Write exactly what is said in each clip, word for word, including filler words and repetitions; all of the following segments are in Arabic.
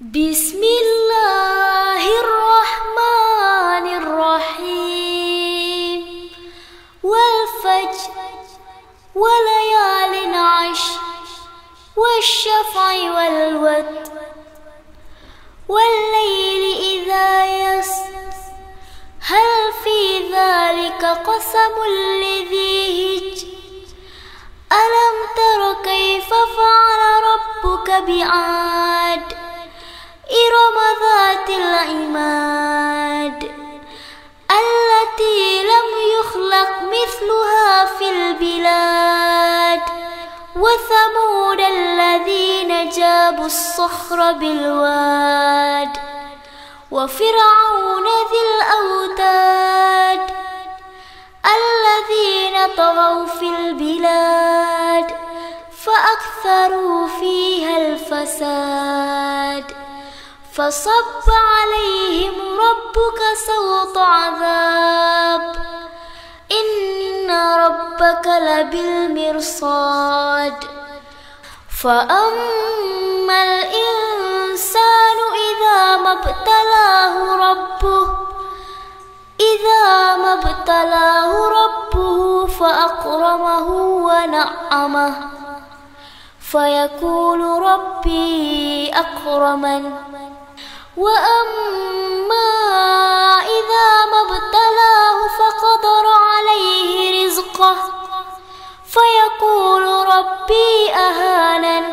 بسم الله الرحمن الرحيم والفجر وليال عشر والشفع والوتر والليل إذا يسر هل في ذلك قسم لذي هجر ألم تر كيف فعل ربك بعاد إرم ذات العماد التي لم يخلق مثلها في البلاد وثمود الذين جابوا الصخر بالواد وفرعون ذي الأوتاد الذين طغوا في البلاد فأكثروا فيها الفساد فصب عليهم ربك سوط عذاب إن ربك لبالمرصاد فأما الإنسان إذا ما ابتلاه ربه إذا ما ابتلاه ربه فأكرمه ونعمه فيقول ربي أكرمن وأما إذا ما ابتلاه فقدر عليه رزقه فيقول ربي أهانن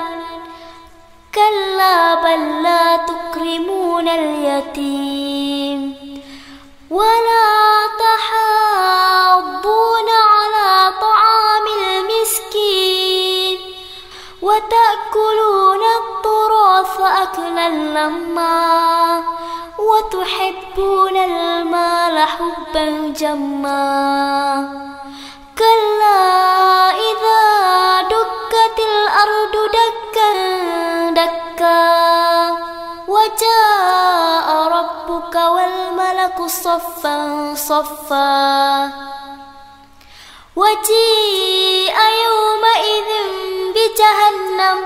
كلا بل لا تكرمون اليتيم ولا تحاضون على طعام المسكين وتأكلون التراث أكلا لما وتحبون المال حبا جما كلا إذا دكت الأرض دكا دكا وجاء ربك والملك صفا صفا وجيء يومئذ بجهنم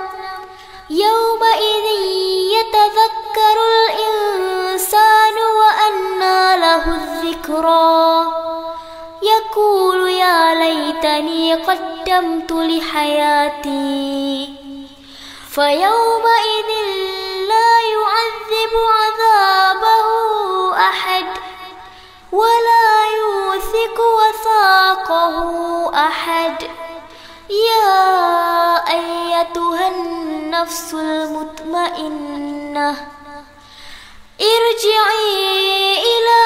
يومئذ يتذكر الإنسان وأنى له الذكرى يقول يا ليتني قدمت لحياتي فيومئذ لا يعذب عذابه أحد ولا يوثق وثاقه أحد يا أيتها النفس المطمئنة ارجعي إلى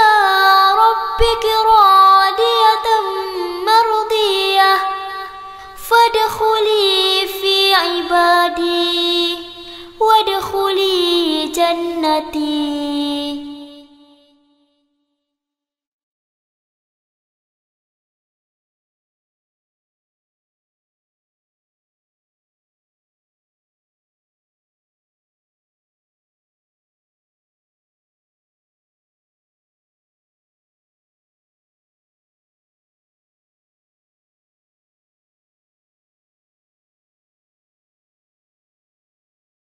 ربك راضية مرضية فادخلي في عبادي وادخلي جنتي.